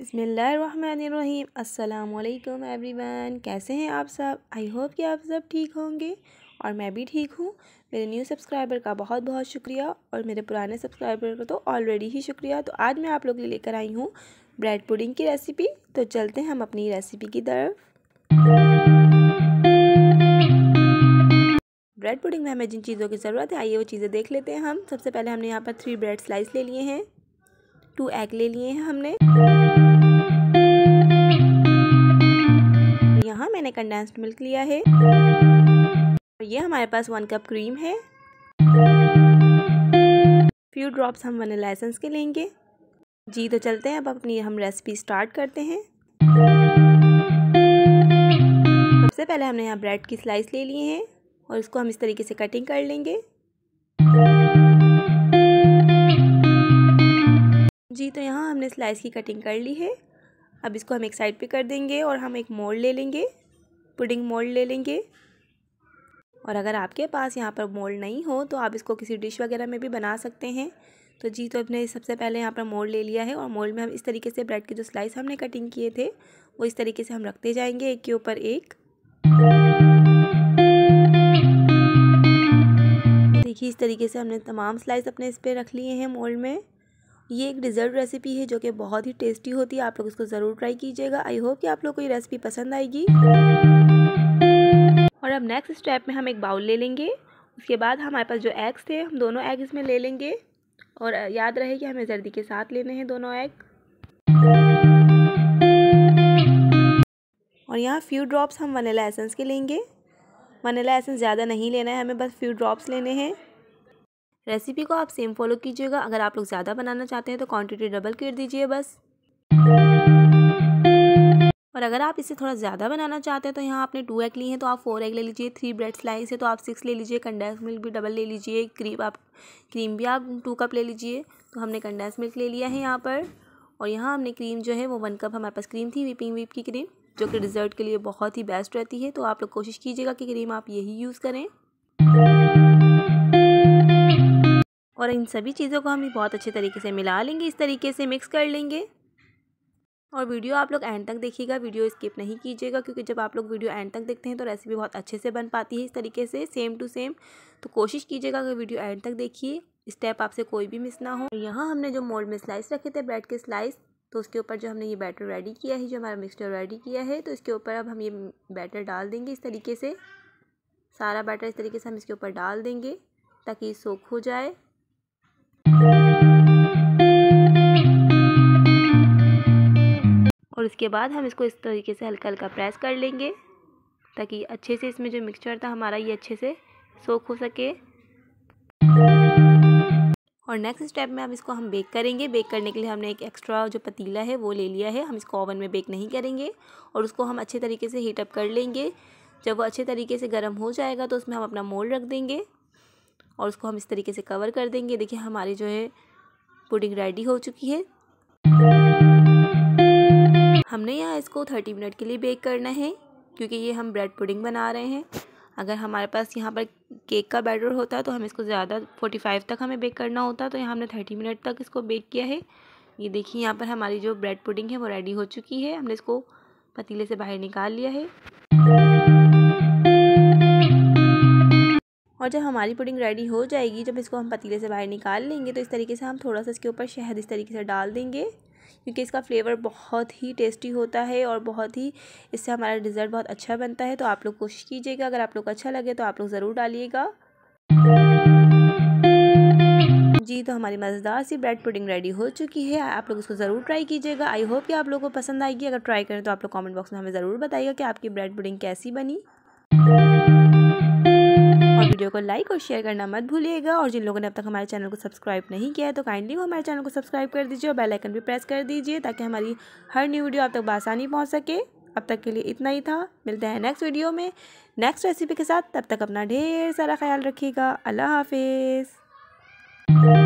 बिस्मिल्लाहिर्रहमानिर्रहीम। अस्सलामुअलैकुम एवरीवन। कैसे हैं आप सब? आई होप कि आप सब ठीक होंगे और मैं भी ठीक हूँ। मेरे न्यू सब्सक्राइबर का बहुत बहुत शुक्रिया और मेरे पुराने सब्सक्राइबर का तो ऑलरेडी ही शुक्रिया। तो आज मैं आप लोग के लिए लेकर आई हूँ ब्रेड पुडिंग की रेसिपी। तो चलते हैं हम अपनी रेसिपी की तरफ। ब्रेड पुडिंग में हमें जिन चीज़ों की ज़रूरत है आइए वो चीज़ें देख लेते हैं हम। सबसे पहले हमने यहाँ पर 3 ब्रेड स्लाइस ले लिए हैं, 2 एग ले लिए हैं हमने। यहाँ मैंने कंडेंस्ड मिल्क लिया है और ये हमारे पास 1 कप क्रीम है। फ्यू ड्रॉप्स हम वनीला एसेंस के लेंगे। जी तो चलते हैं अब अपनी हम रेसिपी स्टार्ट करते हैं। सबसे पहले हमने यहाँ ब्रेड की स्लाइस ले लिए हैं और इसको हम इस तरीके से कटिंग कर लेंगे। जी तो यहाँ हमने स्लाइस की कटिंग कर ली है। अब इसको हम एक साइड पे कर देंगे और हम एक मोल्ड ले लेंगे, पुडिंग मोल्ड ले लेंगे। और अगर आपके पास यहाँ पर मोल्ड नहीं हो तो आप इसको किसी डिश वगैरह में भी बना सकते हैं। तो जी तो हमने सबसे पहले यहाँ पर मोल्ड ले लिया है और मोल्ड में हम इस तरीके से ब्रेड के जो स्लाइस हमने कटिंग किए थे वो इस तरीके से हम रखते जाएंगे, एक के ऊपर एक। देखिए इस तरीके से हमने तमाम स्लाइस अपने इस पर रख लिए हैं मोल्ड में। ये एक डिज़र्ट रेसिपी है जो कि बहुत ही टेस्टी होती है। आप लोग इसको ज़रूर ट्राई कीजिएगा। आई होप कि आप लोग को ये रेसिपी पसंद आएगी। और अब नेक्स्ट स्टेप में हम एक बाउल ले लेंगे। उसके बाद हमारे पास जो एग्स थे हम दोनों एग इसमें ले लेंगे और याद रहे कि हमें जर्दी के साथ लेने हैं दोनों एग। और यहाँ फ्यू ड्रॉप्स हम वनीला एसेंस के लेंगे। वनीला एसेंस ज़्यादा नहीं लेना है हमें, बस फ्यू ड्रॉप्स लेने हैं। रेसिपी को आप सेम फॉलो कीजिएगा। अगर आप लोग ज़्यादा बनाना चाहते हैं तो क्वांटिटी डबल कर दीजिए बस। और अगर आप इसे थोड़ा ज़्यादा बनाना चाहते हैं तो यहाँ आपने 2 एग ली हैं तो आप 4 एग ले लीजिए। 3 ब्रेड स्लाइस है तो आप 6 ले लीजिए। कंडेंस मिल्क भी डबल ले लीजिए। क्रीम भी आप 2 कप ले लीजिए। तो हमने कंडेंस मिल्क ले लिया है यहाँ पर। और यहाँ हमने क्रीम जो है वो 1 कप हमारे पास क्रीम थी, व्हिपिंग व्हिप की क्रीम, जो कि डिज़र्ट के लिए बहुत ही बेस्ट रहती है। तो आप लोग कोशिश कीजिएगा कि क्रीम आप यही यूज़ करें। और इन सभी चीज़ों को हम बहुत अच्छे तरीके से मिला लेंगे, इस तरीके से मिक्स कर लेंगे। और वीडियो आप लोग एंड तक देखिएगा, वीडियो स्किप नहीं कीजिएगा क्योंकि जब आप लोग वीडियो एंड तक देखते हैं तो रेसिपी बहुत अच्छे से बन पाती है इस तरीके से सेम टू सेम। तो कोशिश कीजिएगा कि वीडियो एंड तक देखिए, स्टेप आपसे कोई भी मिस ना हो। यहाँ हमने जो मोल्ड में स्लाइस रखे थे ब्रेड के स्लाइस, तो उसके ऊपर जो हमने ये बैटर रेडी किया है, जो हमारा मिक्सचर रेडी किया है, तो इसके ऊपर अब हम ये बैटर डाल देंगे। इस तरीके से सारा बैटर इस तरीके से हम इसके ऊपर डाल देंगे ताकि सोख हो जाए। और इसके बाद हम इसको इस तरीके से हल्का हल्का प्रेस कर लेंगे ताकि अच्छे से इसमें जो मिक्सचर था हमारा ये अच्छे से सोख हो सके। और नेक्स्ट स्टेप में अब इसको हम बेक करेंगे। बेक करने के लिए हमने एक एक्स्ट्रा जो पतीला है वो ले लिया है। हम इसको ओवन में बेक नहीं करेंगे और उसको हम अच्छे तरीके से हीटअप कर लेंगे। जब वो अच्छे तरीके से गर्म हो जाएगा तो उसमें हम अपना मोल्ड रख देंगे और उसको हम इस तरीके से कवर कर देंगे। देखिए हमारी जो है पुडिंग रेडी हो चुकी है। हमने यहाँ इसको 30 मिनट के लिए बेक करना है क्योंकि ये हम ब्रेड पुडिंग बना रहे हैं। अगर हमारे पास यहाँ पर केक का बैटर होता तो हम इसको ज़्यादा 45 तक हमें बेक करना होता, तो यहाँ हमने 30 मिनट तक इसको बेक किया है। ये देखिए यहाँ पर हमारी जो ब्रेड पुडिंग है वो रेडी हो चुकी है। हमने इसको पतीले से बाहर निकाल लिया है। और जब हमारी पुडिंग रेडी हो जाएगी, जब इसको हम पतीले से बाहर निकाल लेंगे तो इस तरीके से हम थोड़ा सा इसके ऊपर शहद इस तरीके से डाल देंगे क्योंकि इसका फ्लेवर बहुत ही टेस्टी होता है और बहुत ही इससे हमारा डिज़र्ट बहुत अच्छा बनता है। तो आप लोग कोशिश कीजिएगा, अगर आप लोग अच्छा लगे तो आप लोग ज़रूर डालिएगा। जी तो हमारी मज़ेदार सी ब्रेड पुडिंग रेडी हो चुकी है। आप लोग इसको ज़रूर ट्राई कीजिएगा। आई होप कि आप लोगों को पसंद आएगी। अगर ट्राई करें तो आप लोग कॉमेंट बॉक्स में हमें ज़रूर बताइएगा कि आपकी ब्रेड पुडिंग कैसी बनी। वीडियो को लाइक और शेयर करना मत भूलिएगा। और जिन लोगों ने अब तक हमारे चैनल को सब्सक्राइब नहीं किया है तो काइंडली हमारे चैनल को सब्सक्राइब कर दीजिए और बेल आइकन भी प्रेस कर दीजिए ताकि हमारी हर न्यू वीडियो आप तक आसानी पहुंच सके। अब तक के लिए इतना ही था। मिलते हैं नेक्स्ट वीडियो में नेक्स्ट रेसिपी के साथ। तब तक अपना ढेर सारा ख्याल रखिएगा। अल्लाह हाफिज़।